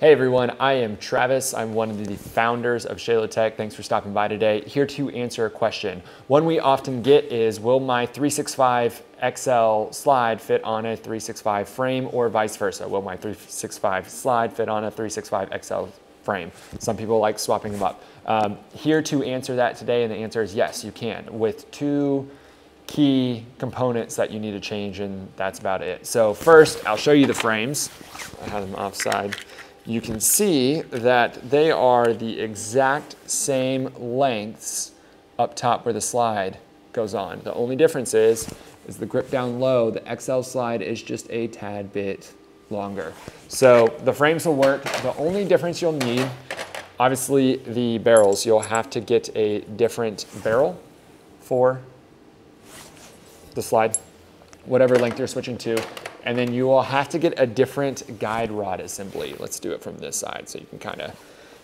Hey everyone, I am Travis. I'm one of the founders of ShaloTek. Thanks for stopping by today. Here to answer a question. One we often get is, will my 365 XL slide fit on a 365 frame or vice versa? Will my 365 slide fit on a 365 XL frame? Some people like swapping them up. Here to answer that today, and the answer is yes, you can, with two key components that you need to change, and that's about it. So first, I'll show you the frames. I have them offside. You can see that they are the exact same lengths up top where the slide goes on. The only difference is the grip down low, the XL slide is just a tad bit longer. So the frames will work. The only difference you'll need, obviously the barrels, you'll have to get a different barrel for the slide, whatever length you're switching to. And then you will have to get a different guide rod assembly. Let's do it from this side so you can kind of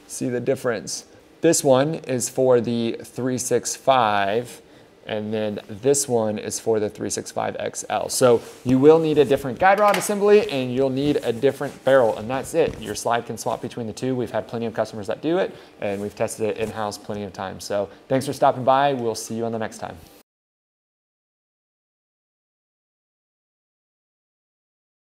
see the difference. This one is for the 365, and then this one is for the 365 XL. So you will need a different guide rod assembly, and you'll need a different barrel, and that's it. Your slide can swap between the two. We've had plenty of customers that do it, and we've tested it in-house plenty of times. So thanks for stopping by. We'll see you on the next time.